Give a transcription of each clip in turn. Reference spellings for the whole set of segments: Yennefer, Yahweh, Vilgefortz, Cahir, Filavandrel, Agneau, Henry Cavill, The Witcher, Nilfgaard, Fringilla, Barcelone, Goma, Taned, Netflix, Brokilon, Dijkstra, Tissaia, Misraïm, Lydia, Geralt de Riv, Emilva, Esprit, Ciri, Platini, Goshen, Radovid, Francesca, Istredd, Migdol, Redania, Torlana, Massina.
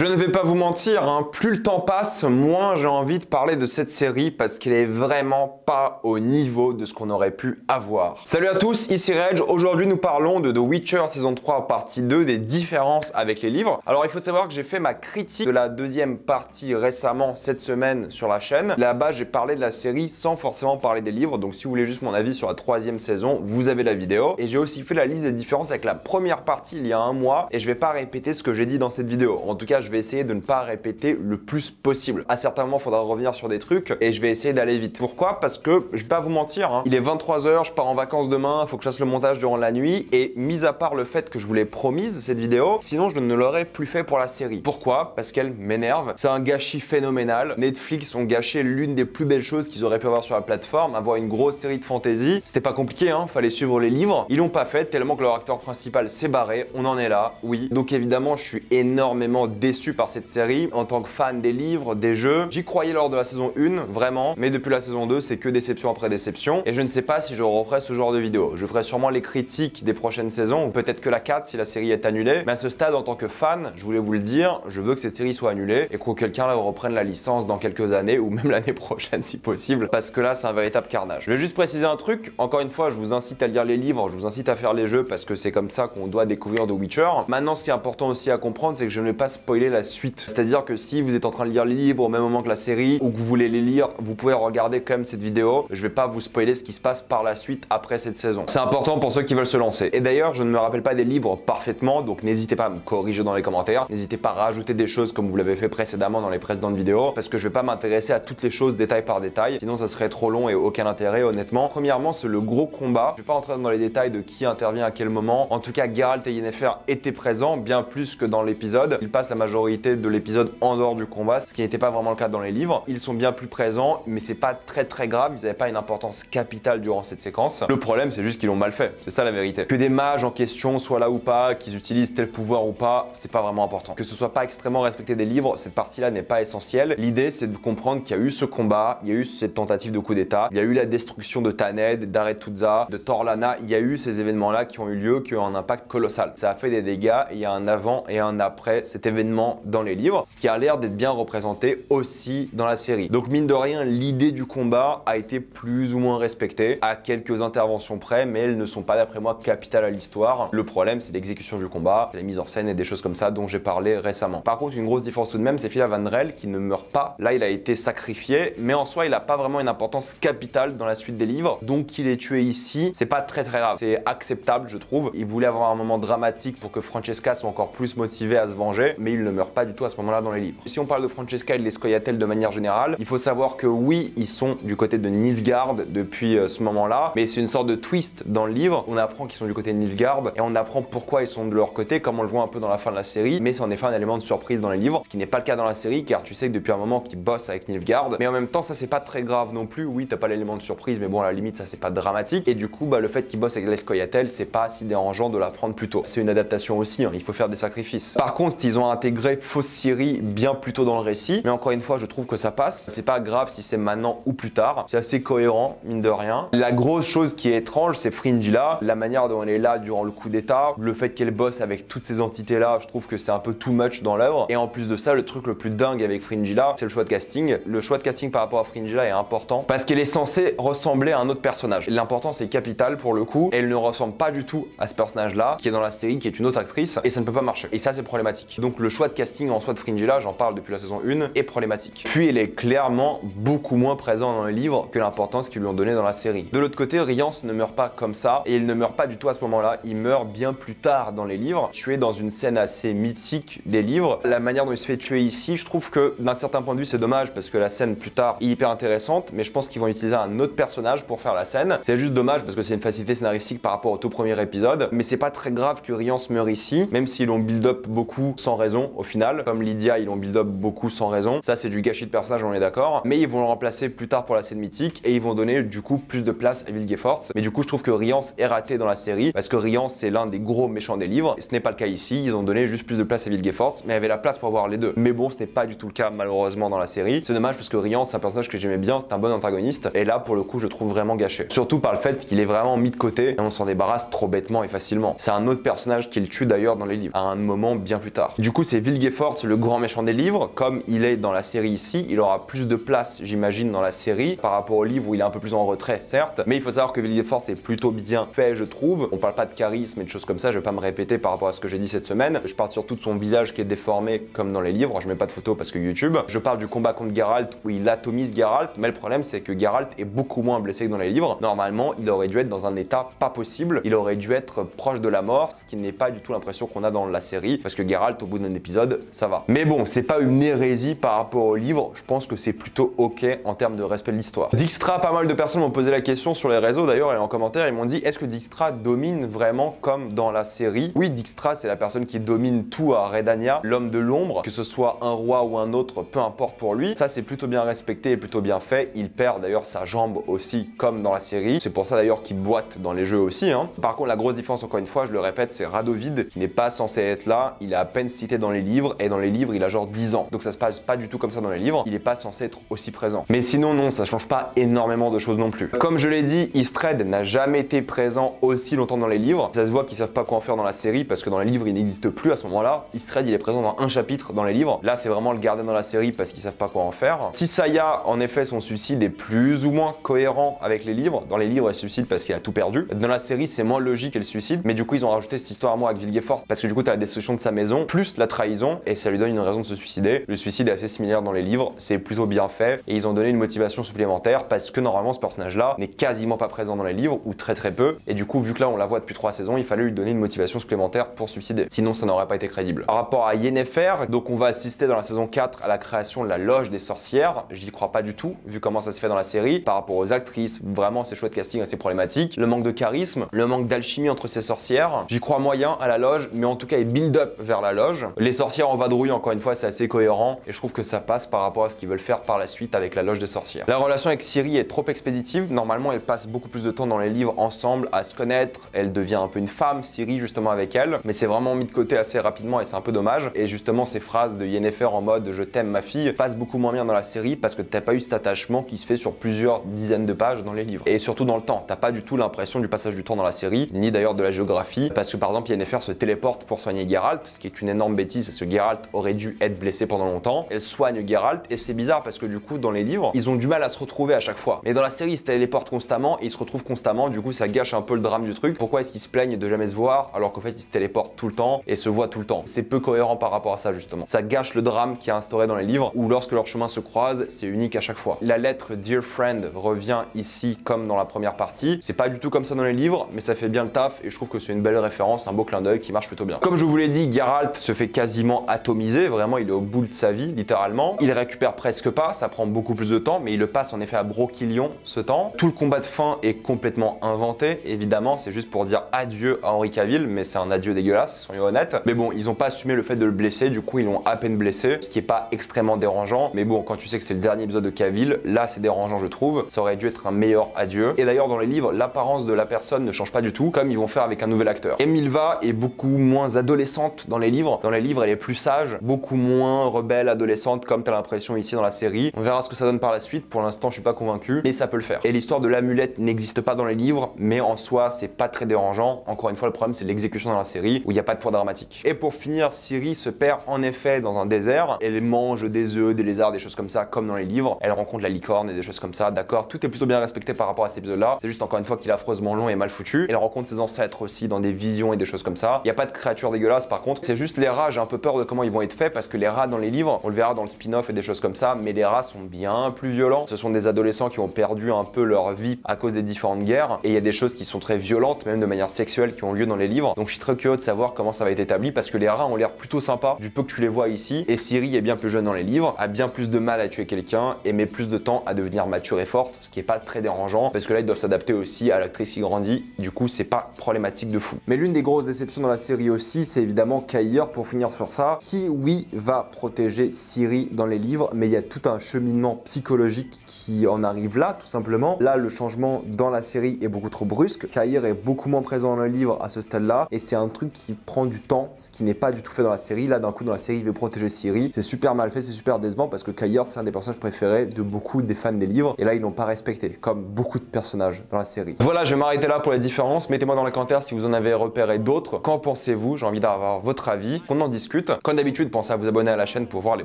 Je ne vais pas vous mentir, hein, plus le temps passe, moins j'ai envie de parler de cette série parce qu'elle est vraiment pas au niveau de ce qu'on aurait pu avoir. Salut à tous, ici Reg, aujourd'hui nous parlons de The Witcher saison 3 partie 2, des différences avec les livres. Alors il faut savoir que j'ai fait ma critique de la deuxième partie récemment, cette semaine sur la chaîne. Là-bas j'ai parlé de la série sans forcément parler des livres, donc si vous voulez juste mon avis sur la troisième saison, vous avez la vidéo. Et j'ai aussi fait la liste des différences avec la première partie il y a un mois et je vais pas répéter ce que j'ai dit dans cette vidéo. En tout cas, je vais essayer de ne pas répéter le plus possible. À certains moments, il faudra revenir sur des trucs et je vais essayer d'aller vite. Pourquoi? Parce que je vais pas vous mentir, hein, il est 23 h, je pars en vacances demain, il faut que je fasse le montage durant la nuit et mis à part le fait que je vous l'ai promise cette vidéo, sinon je ne l'aurais plus fait pour la série. Pourquoi? Parce qu'elle m'énerve. C'est un gâchis phénoménal. Netflix ont gâché l'une des plus belles choses qu'ils auraient pu avoir sur la plateforme, avoir une grosse série de fantasy. C'était pas compliqué, hein, fallait suivre les livres. Ils l'ont pas fait tellement que leur acteur principal s'est barré. On en est là, oui. Donc évidemment, je suis énormément déçu par cette série. En tant que fan des livres, des jeux, j'y croyais lors de la saison 1, vraiment, mais depuis la saison 2, c'est que déception après déception, et je ne sais pas si je referai ce genre de vidéo. Je ferai sûrement les critiques des prochaines saisons, ou peut-être que la 4 si la série est annulée, mais à ce stade, en tant que fan, je voulais vous le dire, je veux que cette série soit annulée, et que quelqu'un là reprenne la licence dans quelques années, ou même l'année prochaine si possible, parce que là, c'est un véritable carnage. Je vais juste préciser un truc, encore une fois, je vous incite à lire les livres, je vous incite à faire les jeux, parce que c'est comme ça qu'on doit découvrir The Witcher. Maintenant, ce qui est important aussi à comprendre, c'est que je ne vais pas spoiler la suite, c'est-à-dire que si vous êtes en train de lire les livres au même moment que la série ou que vous voulez les lire, vous pouvez regarder quand même cette vidéo. Je vais pas vous spoiler ce qui se passe par la suite après cette saison. C'est important pour ceux qui veulent se lancer. Et d'ailleurs, je ne me rappelle pas des livres parfaitement, donc n'hésitez pas à me corriger dans les commentaires. N'hésitez pas à rajouter des choses comme vous l'avez fait précédemment dans les précédentes vidéos, parce que je vais pas m'intéresser à toutes les choses détail par détail, sinon ça serait trop long et aucun intérêt honnêtement. Premièrement, c'est le gros combat. Je vais pas entrer dans les détails de qui intervient à quel moment. En tout cas, Geralt et Yennefer étaient présents bien plus que dans l'épisode. Ils passent la majorité de l'épisode en dehors du combat, ce qui n'était pas vraiment le cas dans les livres. Ils sont bien plus présents, mais c'est pas très grave, ils n'avaient pas une importance capitale durant cette séquence. Le problème, c'est juste qu'ils l'ont mal fait, c'est ça la vérité. Que des mages en question soient là ou pas, qu'ils utilisent tel pouvoir ou pas, c'est pas vraiment important. Que ce soit pas extrêmement respecté des livres, cette partie-là n'est pas essentielle. L'idée, c'est de comprendre qu'il y a eu ce combat, il y a eu cette tentative de coup d'état, il y a eu la destruction de Taned, d'Aretuzza, de Torlana, il y a eu ces événements-là qui ont eu lieu, qui ont un impact colossal. Ça a fait des dégâts, et il y a un avant et un après cet événement dans les livres, ce qui a l'air d'être bien représenté aussi dans la série. Donc mine de rien, l'idée du combat a été plus ou moins respectée, à quelques interventions près, mais elles ne sont pas d'après moi capitales à l'histoire. Le problème, c'est l'exécution du combat, la mise en scène et des choses comme ça dont j'ai parlé récemment. Par contre, une grosse différence tout de même, c'est Filavandrel qui ne meurt pas. Là, il a été sacrifié, mais en soi, il n'a pas vraiment une importance capitale dans la suite des livres, donc qu'il est tué ici, c'est pas très grave. C'est acceptable, je trouve. Il voulait avoir un moment dramatique pour que Francesca soit encore plus motivée à se venger, mais il ne meurt pas du tout à ce moment-là dans les livres. Si on parle de Francesca et de les Scoyatel de manière générale, il faut savoir que oui, ils sont du côté de Nilfgaard depuis ce moment-là, mais c'est une sorte de twist dans le livre. On apprend qu'ils sont du côté de Nilfgaard et on apprend pourquoi ils sont de leur côté, comme on le voit un peu dans la fin de la série, mais c'est en effet un élément de surprise dans les livres, ce qui n'est pas le cas dans la série, car tu sais que depuis un moment qu'ils bossent avec Nilfgaard, mais en même temps, ça c'est pas très grave non plus. Oui, t'as pas l'élément de surprise, mais bon, à la limite, ça c'est pas dramatique. Et du coup, bah, le fait qu'ils bossent avec les Scoyatel, c'est pas si dérangeant de l'apprendre plus tôt. C'est une adaptation aussi, hein, il faut faire des sacrifices. Par contre, ils ont intégré fausse Ciri bien plus tôt dans le récit, mais encore une fois, je trouve que ça passe. C'est pas grave si c'est maintenant ou plus tard, c'est assez cohérent mine de rien. La grosse chose qui est étrange, c'est Fringilla, la manière dont elle est là durant le coup d'état, le fait qu'elle bosse avec toutes ces entités là, je trouve que c'est un peu too much dans l'œuvre. Et en plus de ça, le truc le plus dingue avec Fringilla, c'est le choix de casting. Le choix de casting par rapport à Fringilla est important parce qu'elle est censée ressembler à un autre personnage. L'importance est capitale pour le coup, elle ne ressemble pas du tout à ce personnage là qui est dans la série, qui est une autre actrice, et ça ne peut pas marcher. Et ça, c'est problématique. Donc le choix de casting en soi de Fringilla, j'en parle depuis la saison 1, est problématique. Puis elle est clairement beaucoup moins présente dans les livres que l'importance qu'ils lui ont donnée dans la série. De l'autre côté, Rience ne meurt pas comme ça, et il ne meurt pas du tout à ce moment-là, il meurt bien plus tard dans les livres, tué dans une scène assez mythique des livres. La manière dont il se fait tuer ici, je trouve que d'un certain point de vue c'est dommage, parce que la scène plus tard est hyper intéressante, mais je pense qu'ils vont utiliser un autre personnage pour faire la scène. C'est juste dommage parce que c'est une facilité scénaristique par rapport au tout premier épisode, mais c'est pas très grave que Rience meure ici, même s'ils l'ont build-up beaucoup sans raison. Au final, comme Lydia, ils l'ont build-up beaucoup sans raison. Ça, c'est du gâchis de personnage, on est d'accord. Mais ils vont le remplacer plus tard pour la scène mythique et ils vont donner du coup plus de place à Vilgefortz. Mais du coup, je trouve que Rience est raté dans la série parce que Rience, c'est l'un des gros méchants des livres. Et ce n'est pas le cas ici. Ils ont donné juste plus de place à Vilgefortz, mais il y avait la place pour avoir les deux. Mais bon, ce n'est pas du tout le cas malheureusement dans la série. C'est dommage parce que Rience, c'est un personnage que j'aimais bien, c'est un bon antagoniste. Et là, pour le coup, je le trouve vraiment gâché. Surtout par le fait qu'il est vraiment mis de côté et on s'en débarrasse trop bêtement et facilement. C'est un autre personnage qui le tue d'ailleurs dans les livres à un moment bien plus tard. Du coup, c'est Vilgefortz, le grand méchant des livres, comme il est dans la série ici, il aura plus de place, j'imagine, dans la série, par rapport au livre où il est un peu plus en retrait, certes, mais il faut savoir que Vilgefortz est plutôt bien fait, je trouve. On parle pas de charisme et de choses comme ça, je vais pas me répéter par rapport à ce que j'ai dit cette semaine. Je parle surtout de son visage qui est déformé, comme dans les livres, je mets pas de photos parce que YouTube. Je parle du combat contre Geralt, où il atomise Geralt, mais le problème, c'est que Geralt est beaucoup moins blessé que dans les livres. Normalement, il aurait dû être dans un état pas possible, il aurait dû être proche de la mort, ce qui n'est pas du tout l'impression qu'on a dans la série, parce que Geralt, au bout d'un épisode, ça va. Mais bon, c'est pas une hérésie par rapport au livre, je pense que c'est plutôt ok en termes de respect de l'histoire. Dijkstra, pas mal de personnes m'ont posé la question sur les réseaux d'ailleurs et en commentaire, ils m'ont dit est-ce que Dijkstra domine vraiment comme dans la série? Oui, Dijkstra, c'est la personne qui domine tout à Redania, l'homme de l'ombre, que ce soit un roi ou un autre, peu importe pour lui. Ça, c'est plutôt bien respecté et plutôt bien fait. Il perd d'ailleurs sa jambe aussi, comme dans la série. C'est pour ça d'ailleurs qu'il boite dans les jeux aussi, hein. Par contre, la grosse différence, encore une fois, je le répète, c'est Radovid qui n'est pas censé être là. Il est à peine cité dans les livres et dans les livres, il a genre 10 ans. Donc ça se passe pas du tout comme ça dans les livres. Il n'est pas censé être aussi présent. Mais sinon, non, ça change pas énormément de choses non plus. Comme je l'ai dit, Istredd n'a jamais été présent aussi longtemps dans les livres. Ça se voit qu'ils savent pas quoi en faire dans la série parce que dans les livres, il n'existe plus à ce moment-là. Istredd, il est présent dans un chapitre dans les livres. Là, c'est vraiment le gardien dans la série parce qu'ils savent pas quoi en faire. Tissaia, en effet, son suicide est plus ou moins cohérent avec les livres. Dans les livres, elle suicide parce qu'il a tout perdu. Dans la série, c'est moins logique et le suicide. Mais du coup, ils ont rajouté cette histoire à moi avec Vilgefortz parce que du coup, t'as la destruction de sa maison plus la trahison et ça lui donne une raison de se suicider. Le suicide est assez similaire dans les livres, c'est plutôt bien fait et ils ont donné une motivation supplémentaire parce que normalement, ce personnage-là n'est quasiment pas présent dans les livres ou très très peu. Et du coup, vu que là, on la voit depuis 3 saisons, il fallait lui donner une motivation supplémentaire pour suicider. Sinon, ça n'aurait pas été crédible. Par rapport à Yennefer, donc on va assister dans la saison 4 à la création de la loge des sorcières. Je n'y crois pas du tout, vu comment ça se fait dans la série. Par rapport aux actrices, vraiment, c'est chouette casting assez problématique. Le manque de charisme, le manque d'alchimie entre ces sorcières. J'y crois moyen à la loge, mais en tout cas, il build-up vers la loge. Les sorcières en vadrouille, encore une fois, c'est assez cohérent et je trouve que ça passe par rapport à ce qu'ils veulent faire par la suite avec la loge des sorcières. La relation avec Ciri est trop expéditive. Normalement, elles passent beaucoup plus de temps dans les livres ensemble à se connaître. Elle devient un peu une femme, Ciri, justement, avec elle, mais c'est vraiment mis de côté assez rapidement et c'est un peu dommage. Et justement, ces phrases de Yennefer en mode je t'aime ma fille passent beaucoup moins bien dans la série parce que t'as pas eu cet attachement qui se fait sur plusieurs dizaines de pages dans les livres et surtout dans le temps. T'as pas du tout l'impression du passage du temps dans la série, ni d'ailleurs de la géographie, parce que par exemple, Yennefer se téléporte pour soigner Geralt, ce qui est une énorme bêtise parce que Geralt aurait dû être blessé pendant longtemps. Elle soigne Geralt et c'est bizarre parce que du coup, dans les livres, ils ont du mal à se retrouver à chaque fois. Mais dans la série, ils se téléportent constamment et ils se retrouvent constamment. Du coup, ça gâche un peu le drame du truc. Pourquoi est-ce qu'ils se plaignent de jamais se voir alors qu'en fait, ils se téléportent tout le temps et se voient tout le temps? C'est peu cohérent par rapport à ça justement. Ça gâche le drame qui est instauré dans les livres où lorsque leurs chemins se croisent, c'est unique à chaque fois. La lettre Dear Friend revient ici comme dans la première partie. C'est pas du tout comme ça dans les livres, mais ça fait bien le taf et je trouve que c'est une belle référence, un beau clin d'œil qui marche plutôt bien. Comme je vous l'ai dit, Geralt se fait quasiment atomiser, vraiment il est au bout de sa vie littéralement. Il récupère presque pas, ça prend beaucoup plus de temps, mais il le passe en effet à Brokilon ce temps. Tout le combat de fin est complètement inventé, évidemment, c'est juste pour dire adieu à Henry Cavill, mais c'est un adieu dégueulasse, soyons honnêtes. Mais bon, ils ont pas assumé le fait de le blesser, du coup ils l'ont à peine blessé, ce qui est pas extrêmement dérangeant. Mais bon, quand tu sais que c'est le dernier épisode de Cavill, là c'est dérangeant je trouve, ça aurait dû être un meilleur adieu. Et d'ailleurs dans les livres, l'apparence de la personne ne change pas du tout, comme ils vont faire avec un nouvel acteur. Emilva est beaucoup moins adolescente dans les livres. Dans les livres, elle est plus sage, beaucoup moins rebelle, adolescente, comme t'as l'impression ici dans la série. On verra ce que ça donne par la suite. Pour l'instant, je suis pas convaincu, mais ça peut le faire. Et l'histoire de l'amulette n'existe pas dans les livres, mais en soi, c'est pas très dérangeant. Encore une fois, le problème, c'est l'exécution dans la série où il n'y a pas de point dramatique. Et pour finir, Ciri se perd en effet dans un désert. Elle mange des œufs, des lézards, des choses comme ça, comme dans les livres. Elle rencontre la licorne et des choses comme ça. D'accord, tout est plutôt bien respecté par rapport à cet épisode-là. C'est juste encore une fois qu'il est affreusement long et mal foutu. Elle rencontre ses ancêtres aussi dans des visions et des choses comme ça. Il n'y a pas de créatures dégueulasses par contre. C'est juste les rats, j'ai un peu peur de comment ils vont être faits parce que les rats dans les livres, on le verra dans le spin-off et des choses comme ça, mais les rats sont bien plus violents. Ce sont des adolescents qui ont perdu un peu leur vie à cause des différentes guerres et il y a des choses qui sont très violentes, même de manière sexuelle, qui ont lieu dans les livres. Donc je suis très curieux de savoir comment ça va être établi parce que les rats ont l'air plutôt sympas du peu que tu les vois ici et Ciri est bien plus jeune dans les livres, a bien plus de mal à tuer quelqu'un et met plus de temps à devenir mature et forte, ce qui est pas très dérangeant parce que là ils doivent s'adapter aussi à l'actrice qui grandit, du coup c'est pas problématique de fou. Mais l'une des grosses déceptions dans la série aussi, c'est évidemment Cahir, pour finir sur ça, qui oui va protéger Ciri dans les livres, mais il y a tout un cheminement psychologique qui en arrive là tout simplement. Là le changement dans la série est beaucoup trop brusque, Cahir est beaucoup moins présent dans les livres à ce stade là et c'est un truc qui prend du temps, ce qui n'est pas du tout fait dans la série. Là d'un coup dans la série il veut protéger Ciri, c'est super mal fait, c'est super décevant parce que Cahir c'est un des personnages préférés de beaucoup des fans des livres et là ils l'ont pas respecté comme beaucoup de personnages dans la série. Voilà, je vais m'arrêter là pour les différences, mettez-moi dans les commentaires si vous en avez repéré d'autres, qu'en pensez-vous, j'ai envie d'avoir votre avis, qu'on en discute. discute. Comme d'habitude, pensez à vous abonner à la chaîne pour voir les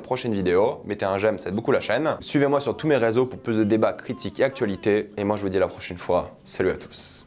prochaines vidéos. Mettez un j'aime, ça aide beaucoup la chaîne. Suivez-moi sur tous mes réseaux pour plus de débats, critiques et actualités. Et moi, je vous dis à la prochaine fois. Salut à tous.